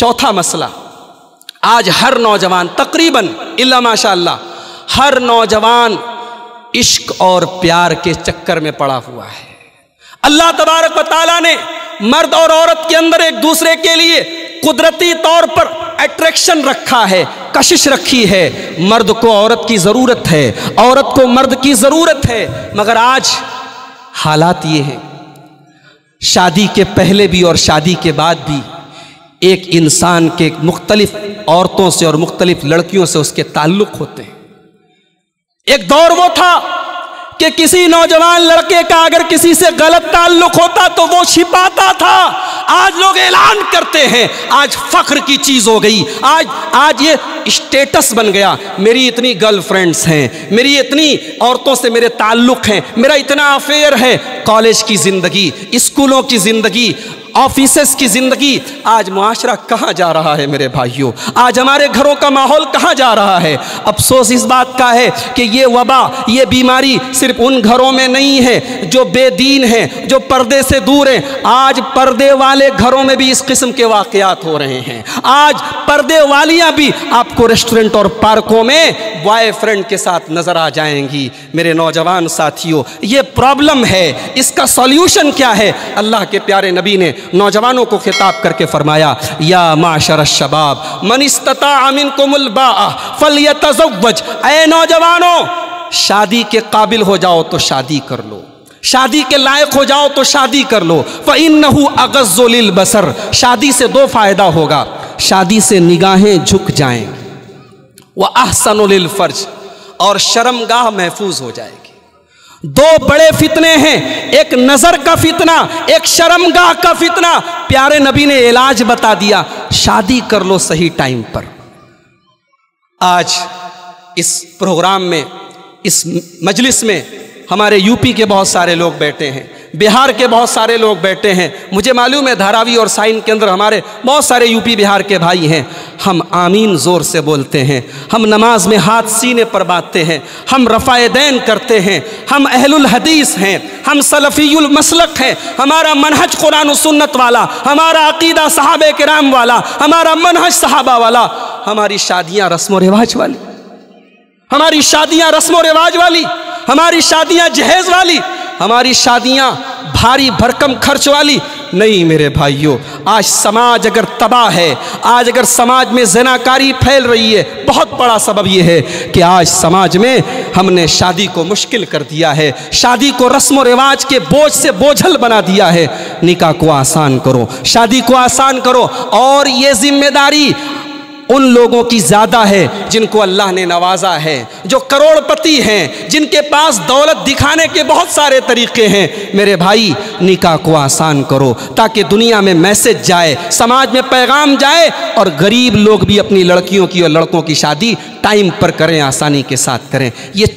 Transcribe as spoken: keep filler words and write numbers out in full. चौथा मसला, आज हर नौजवान तकरीबन इल्ला माशाअल्लाह हर नौजवान इश्क और प्यार के चक्कर में पड़ा हुआ है। अल्लाह तबारक व तआला ने मर्द और औरत के अंदर एक दूसरे के लिए कुदरती तौर पर अट्रैक्शन रखा है, कशिश रखी है। मर्द को औरत की ज़रूरत है, औरत को मर्द की ज़रूरत है। मगर आज हालात ये हैं, शादी के पहले भी और शादी के बाद भी एक इंसान के मुख्तलिफ औरतों से और मुख्तलिफ लड़कियों से उसके ताल्लुक़ होते हैं। एक दौर वो था कि किसी नौजवान लड़के का अगर किसी से गलत ताल्लुक होता तो वो छिपाता था, आज लोग ऐलान करते हैं। आज फख्र की चीज हो गई, आज आज ये स्टेटस बन गया, मेरी इतनी गर्लफ्रेंड्स हैं, मेरी इतनी औरतों से मेरे ताल्लुक हैं, मेरा इतना अफेयर है। कॉलेज की जिंदगी, स्कूलों की जिंदगी, ऑफिसेस की ज़िंदगी, आज मुआशरा कहाँ जा रहा है मेरे भाइयों? आज हमारे घरों का माहौल कहाँ जा रहा है? अफसोस इस बात का है कि ये वबा, ये बीमारी सिर्फ उन घरों में नहीं है जो बेदीन हैं, जो पर्दे से दूर हैं। आज पर्दे वाले घरों में भी इस किस्म के वाक़यात हो रहे हैं। आज पर्दे वालियाँ भी आपको रेस्टोरेंट और पार्कों में बॉयफ्रेंड के साथ नज़र आ जाएंगी। मेरे नौजवान साथियों, ये प्रॉब्लम है, इसका सॉल्यूशन क्या है? अल्लाह के प्यारे नबी ने नौजवानों को खिताब करके फरमाया, या माशर शबाब मन इस्तता मिनकुमुल बाअ फल्यतज़व्वज। ऐ नौजवानों, शादी के काबिल हो जाओ तो शादी कर लो, शादी के लायक हो जाओ तो शादी कर लो। फ़इन्नहु अगज़्ज़ु लिल बसर। शादी से दो फायदा होगा, शादी से निगाहें झुक जाएंगी, व अहसनु लिल फर्ज, और शर्मगाह महफूज हो जाएगी। दो बड़े फितने हैं, एक नज़र का फितना, एक शर्मगाह का फितना। प्यारे नबी ने इलाज बता दिया, शादी कर लो सही टाइम पर। आज इस प्रोग्राम में, इस मजलिस में हमारे यूपी के बहुत सारे लोग बैठे हैं, बिहार के बहुत सारे लोग बैठे हैं। मुझे मालूम है धारावी और साइन के अंदर हमारे बहुत सारे यूपी बिहार के भाई हैं। हम आमीन ज़ोर से बोलते हैं, हम नमाज में हाथ सीने पर बांधते हैं, हम रफ़ाएदैन करते हैं, हम अहलुल हदीस हैं, हम सलफ़ीयुल मसलक हैं। हमारा मनहज कुरान और सुन्नत वाला, हमारा अक़ीदा सहाबे किराम वाला, हमारा मनहज सहाबा वाला। हमारी शादियाँ रस्म व रिवाज वाली, हमारी शादियाँ रस्म व रिवाज वाली, हमारी शादियाँ जहेज़ वाली, हमारी शादियाँ भारी भरकम खर्च वाली नहीं। मेरे भाइयों, आज समाज अगर तबाह है, आज अगर समाज में ज़िनाकारी फैल रही है, बहुत बड़ा सबब यह है कि आज समाज में हमने शादी को मुश्किल कर दिया है, शादी को रस्म और रिवाज के बोझ से बोझल बना दिया है। निकाह को आसान करो, शादी को आसान करो। और ये जिम्मेदारी उन लोगों की ज़्यादा है जिनको अल्लाह ने नवाजा है, जो करोड़पति हैं, जिनके पास दौलत दिखाने के बहुत सारे तरीक़े हैं। मेरे भाई, निकाह को आसान करो ताकि दुनिया में मैसेज जाए, समाज में पैगाम जाए, और गरीब लोग भी अपनी लड़कियों की और लड़कों की शादी टाइम पर करें, आसानी के साथ करें। ये